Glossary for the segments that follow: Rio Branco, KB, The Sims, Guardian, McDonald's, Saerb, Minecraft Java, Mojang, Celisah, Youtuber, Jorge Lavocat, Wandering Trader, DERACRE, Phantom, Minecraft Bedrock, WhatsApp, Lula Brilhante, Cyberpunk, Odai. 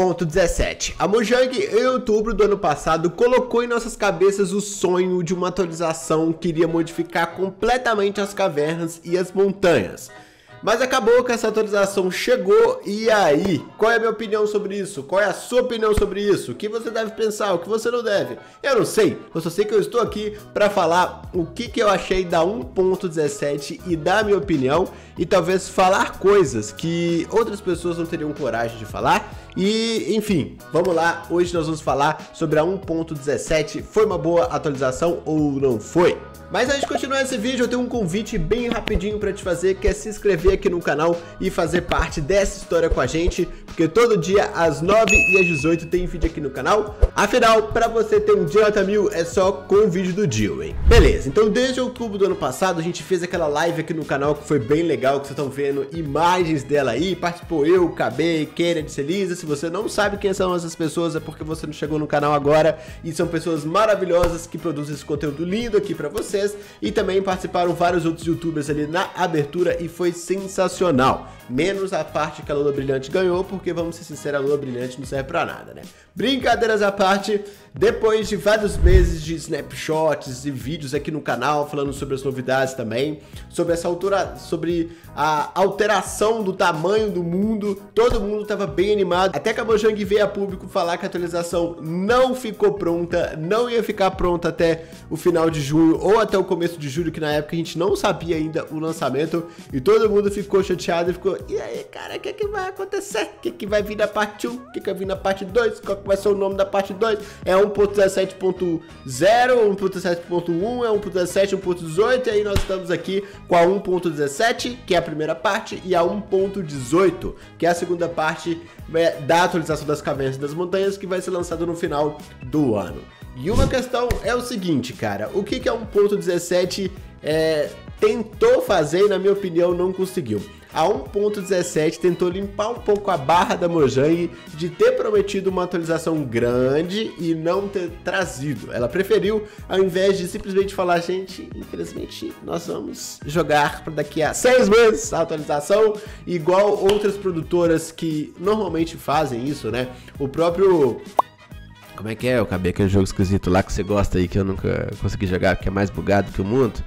1.17. A Mojang, em outubro do ano passado, colocou em nossas cabeças o sonho de uma atualização que iria modificar completamente as cavernas e as montanhas. Mas acabou que essa atualização chegou, e aí? Qual é a minha opinião sobre isso? Qual é a sua opinião sobre isso? O que você deve pensar? O que você não deve? Eu não sei, eu só sei que eu estou aqui para falar o que eu achei da 1.17 e dar minha opinião, e talvez falar coisas que outras pessoas não teriam coragem de falar. E enfim, vamos lá, hoje nós vamos falar sobre a 1.17, foi uma boa atualização ou não foi? Mas antes de continuar esse vídeo, eu tenho um convite bem rapidinho para te fazer, que é se inscrever aqui no canal e fazer parte dessa história com a gente, porque todo dia às 9 e às 18 tem vídeo aqui no canal. Afinal, para você ter um dia nota 1000 é só com o vídeo do dia, hein? Beleza, então desde outubro do ano passado a gente fez aquela live aqui no canal que foi bem legal, que vocês estão vendo imagens dela aí, participou eu, KB, Kennedy, Celisah. Se você não sabe quem são essas pessoas é porque você não chegou no canal agora, e são pessoas maravilhosas que produzem esse conteúdo lindo aqui para você. E também participaram vários outros youtubers ali na abertura e foi sensacional. Menos a parte que a Lula Brilhante ganhou, porque vamos ser sinceros, a Lula Brilhante não serve pra nada, né? Brincadeiras à parte, depois de vários meses de snapshots e vídeos aqui no canal falando sobre as novidades também, sobre essa altura, sobre a alteração do tamanho do mundo, todo mundo tava bem animado, até que a Mojang veio a público falar que a atualização não ficou pronta, não ia ficar pronta até o final de junho ou até o começo de julho, que na época a gente não sabia ainda o lançamento, e todo mundo ficou chateado e ficou, e aí cara, o que é que vai acontecer? O que é que vai vir na parte 1? O que é que vai vir na parte 2? Qual que vai ser o nome da parte 2? É 1.17.0, 1.17.1, é 1.17, 1.18, e aí nós estamos aqui com a 1.17, que é a primeira parte, e a 1.18, que é a segunda parte da atualização das cavernas e das montanhas, que vai ser lançado no final do ano. E uma questão é o seguinte, cara, o que é 1.17 tentou fazer e na minha opinião não conseguiu? A 1.17 tentou limpar um pouco a barra da Mojang de ter prometido uma atualização grande e não ter trazido. Ela preferiu, ao invés de simplesmente falar, gente, infelizmente nós vamos jogar para daqui a 6 meses a atualização, igual outras produtoras que normalmente fazem isso, né? O próprio... Como é que é? Eu acabei aquele jogo esquisito lá que você gosta aí, que eu nunca consegui jogar, porque é mais bugado que o mundo.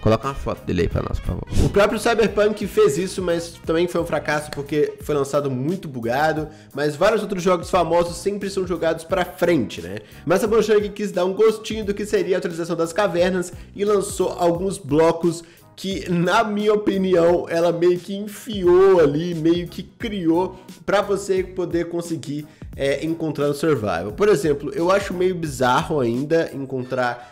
Coloca uma foto dele aí pra nós, por favor. O próprio Cyberpunk fez isso, mas também foi um fracasso porque foi lançado muito bugado, mas vários outros jogos famosos sempre são jogados pra frente, né? Mas a Mojang quis dar um gostinho do que seria a atualização das cavernas e lançou alguns blocos que, na minha opinião, ela meio que enfiou ali, meio que criou para você poder conseguir encontrar o survival. Por exemplo, eu acho meio bizarro ainda encontrar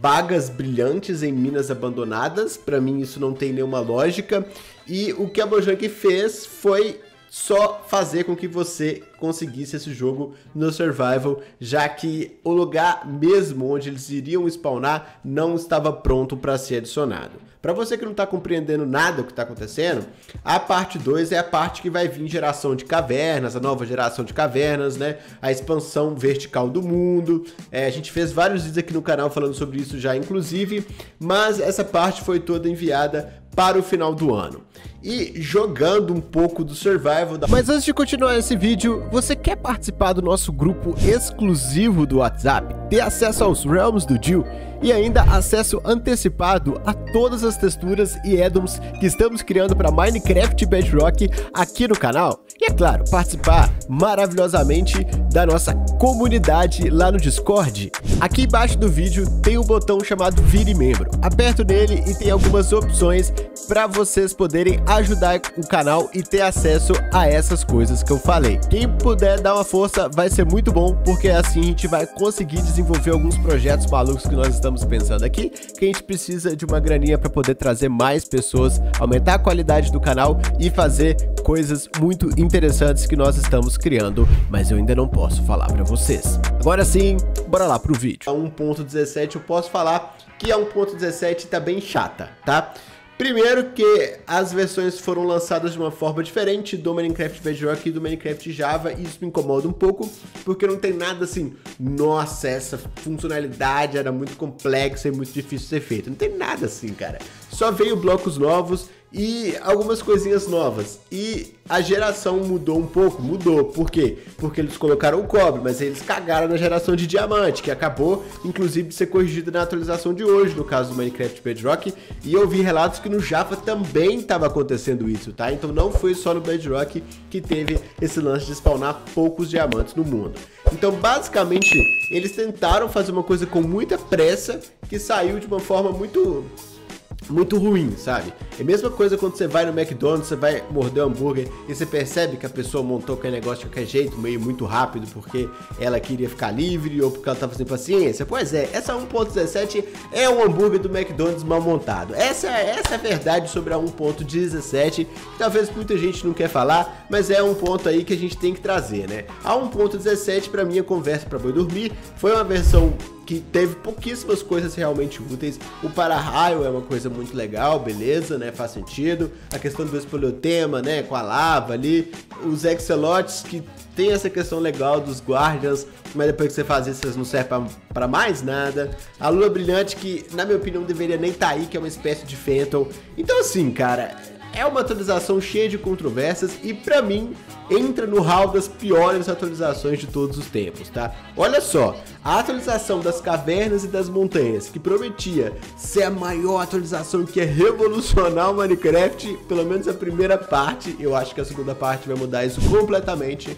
bagas brilhantes em minas abandonadas. Para mim isso não tem nenhuma lógica, e o que a Mojang fez foi só fazer com que você conseguisse esse jogo no survival, já que o lugar mesmo onde eles iriam spawnar não estava pronto para ser adicionado. Para você que não está compreendendo nada do que está acontecendo, a parte 2 é a parte que vai vir geração de cavernas, a nova geração de cavernas, né? A expansão vertical do mundo. A gente fez vários vídeos aqui no canal falando sobre isso já, inclusive, mas essa parte foi toda enviada para o final do ano. E jogando um pouco do survival da... Mas antes de continuar esse vídeo, você quer participar do nosso grupo exclusivo do WhatsApp, ter acesso aos Realms do Jill e ainda acesso antecipado a todas as texturas e addons que estamos criando para Minecraft Bedrock aqui no canal? E é claro, participar maravilhosamente da nossa comunidade lá no Discord. Aqui embaixo do vídeo tem um botão chamado Vire Membro. Aperto nele e tem algumas opções para vocês poderem ajudar o canal e ter acesso a essas coisas que eu falei. Quem puder dar uma força vai ser muito bom, porque assim a gente vai conseguir desenvolver alguns projetos malucos que nós estamos pensando aqui, que a gente precisa de uma graninha para poder trazer mais pessoas, aumentar a qualidade do canal e fazer coisas muito interessantes que nós estamos criando, mas eu ainda não posso falar para vocês. Agora sim, bora lá pro vídeo. A 1.17 eu posso falar que a 1.17 tá bem chata, tá? Primeiro que as versões foram lançadas de uma forma diferente do Minecraft Bedrock e do Minecraft Java, e isso me incomoda um pouco, porque não tem nada assim, nossa, essa funcionalidade era muito complexa e muito difícil de ser feita, não tem nada assim, cara. Só veio blocos novos e algumas coisinhas novas. E a geração mudou um pouco, mudou, por quê? Porque eles colocaram o cobre, mas eles cagaram na geração de diamante, que acabou, inclusive, de ser corrigida na atualização de hoje, no caso do Minecraft Bedrock, e eu vi relatos que no Java também estava acontecendo isso, tá? Então não foi só no Bedrock que teve esse lance de spawnar poucos diamantes no mundo. Então, basicamente, eles tentaram fazer uma coisa com muita pressa, que saiu de uma forma muito ruim, sabe? É a mesma coisa quando você vai no McDonald's, você vai morder um hambúrguer e você percebe que a pessoa montou aquele negócio de qualquer jeito, meio muito rápido, porque ela queria ficar livre ou porque ela tava sem paciência. Pois é, essa 1.17 é um hambúrguer do McDonald's mal montado. Essa é a verdade sobre a 1.17, talvez muita gente não quer falar, mas é um ponto aí que a gente tem que trazer, né? A 1.17, pra mim, a conversa pra boi dormir, foi uma versão que teve pouquíssimas coisas realmente úteis. O para-raio é uma coisa muito legal, beleza, né, faz sentido. A questão do espeleotema, né, com a lava ali. Os axolotes, que tem essa questão legal dos guardians, mas depois que você faz isso, eles não servem pra mais nada. A lua brilhante, que na minha opinião não deveria nem estar aí, que é uma espécie de Phantom. Então assim, cara, é uma atualização cheia de controvérsias e pra mim entra no hall das piores atualizações de todos os tempos, tá? Olha só, a atualização das cavernas e das montanhas, que prometia ser a maior atualização que é revolucionar o Minecraft, pelo menos a primeira parte, eu acho que a segunda parte vai mudar isso completamente,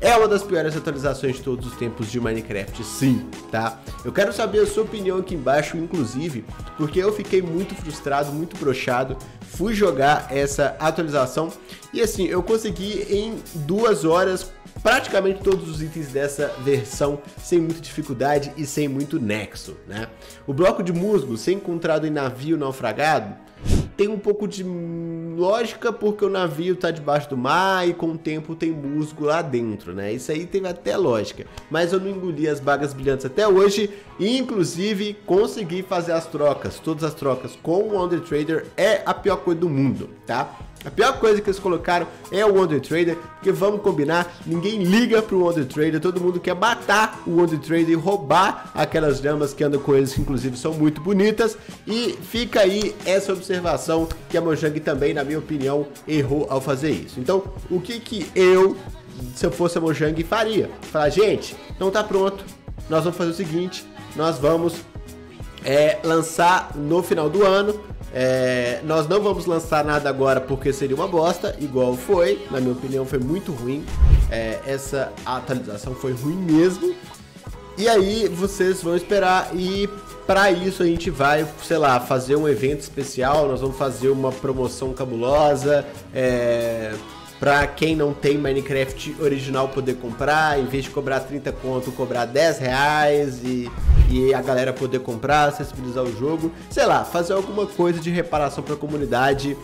é uma das piores atualizações de todos os tempos de Minecraft, sim, tá? Eu quero saber a sua opinião aqui embaixo, inclusive, porque eu fiquei muito frustrado, muito broxado, fui jogar essa atualização e assim, eu consegui em 2 horas praticamente todos os itens dessa versão sem muita dificuldade e sem muito nexo, né? O bloco de musgo, ser encontrado em navio naufragado, tem um pouco de lógica porque o navio tá debaixo do mar e com o tempo tem musgo lá dentro, né? Isso aí teve até lógica, mas eu não engoli as bagas brilhantes até hoje e inclusive consegui fazer as trocas, todas as trocas com o Wandering Trader. É a pior coisa do mundo, tá? A pior coisa que eles colocaram é o Wandering Trader, porque vamos combinar, ninguém liga pro Wandering Trader, todo mundo quer matar o Wandering Trader e roubar aquelas damas que andam com eles, que inclusive são muito bonitas, e fica aí essa observação que a Mojang também, na minha opinião, errou ao fazer isso. Então, o que eu, se eu fosse a Mojang, faria? Falar, gente, não tá pronto, nós vamos fazer o seguinte, nós vamos lançar no final do ano. Nós não vamos lançar nada agora porque seria uma bosta, igual foi, na minha opinião foi muito ruim, essa atualização foi ruim mesmo, e aí vocês vão esperar e para isso a gente vai, sei lá, fazer um evento especial, nós vamos fazer uma promoção cabulosa, para quem não tem Minecraft original poder comprar, em vez de cobrar 30 conto, cobrar 10 reais e a galera poder comprar, acessibilizar o jogo, sei lá, fazer alguma coisa de reparação para a comunidade,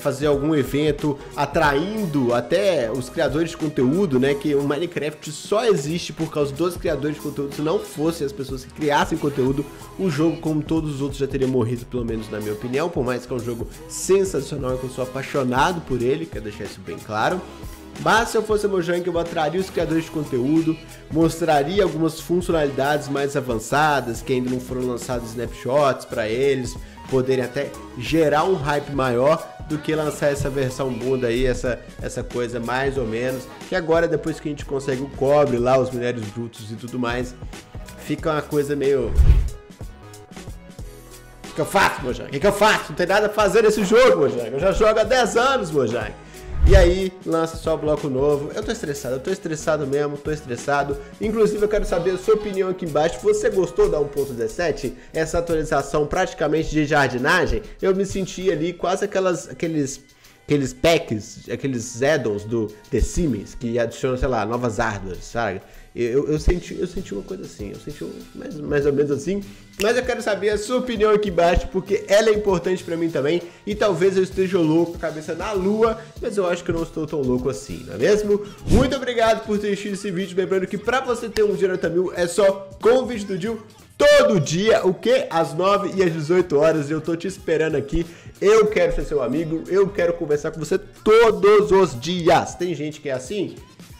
fazer algum evento atraindo até os criadores de conteúdo, né, que o Minecraft só existe por causa dos criadores de conteúdo, se não fossem as pessoas que criassem conteúdo, o jogo, como todos os outros, já teria morrido, pelo menos na minha opinião, por mais que é um jogo sensacional, que eu sou apaixonado por ele, quero deixar isso bem claro. Mas se eu fosse a Mojang, eu atraria os criadores de conteúdo, mostraria algumas funcionalidades mais avançadas, que ainda não foram lançados snapshots para eles, poderem até gerar um hype maior do que lançar essa versão bunda aí, essa coisa mais ou menos, que agora depois que a gente consegue o cobre lá, os minérios brutos e tudo mais, fica uma coisa meio... O que eu faço, Mojang? O que eu faço? Não tem nada a fazer nesse jogo, Mojang, eu já jogo há 10 anos, Mojang. E aí, lança só bloco novo. Eu tô estressado mesmo, tô estressado. Inclusive, eu quero saber a sua opinião aqui embaixo. Você gostou da 1.17? Essa atualização praticamente de jardinagem? Eu me senti ali quase aqueles packs, aqueles addons do The Sims, que adicionam, sei lá, novas árvores, sabe? Eu senti uma coisa assim, eu senti mais ou menos assim, mas eu quero saber a sua opinião aqui embaixo, porque ela é importante pra mim também, e talvez eu esteja louco, com a cabeça na lua, mas eu acho que eu não estou tão louco assim, não é mesmo? Muito obrigado por ter assistido esse vídeo, lembrando que pra você ter um dinheiro mil, é só com o vídeo do Dil, todo dia, o que? Às 9 e às 18 horas, eu tô te esperando aqui, eu quero ser seu amigo, eu quero conversar com você todos os dias, tem gente que é assim?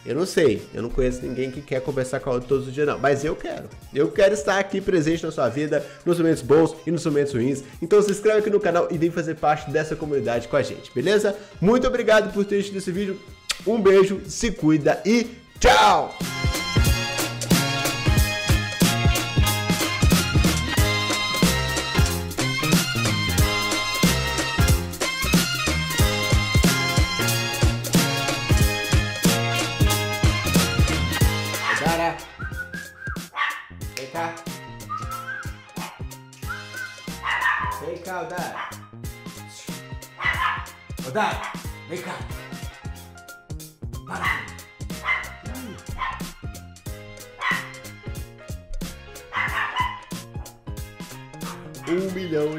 Eu não sei, eu não conheço ninguém que quer conversar com a outra todos os dias não, mas eu quero. Eu quero estar aqui presente na sua vida, nos momentos bons e nos momentos ruins. Então se inscreve aqui no canal e vem fazer parte dessa comunidade com a gente, beleza? Muito obrigado por ter assistido esse vídeo, um beijo, se cuida e tchau! Vem cá, Odai. Odai, vem cá. Para. Um milhão de...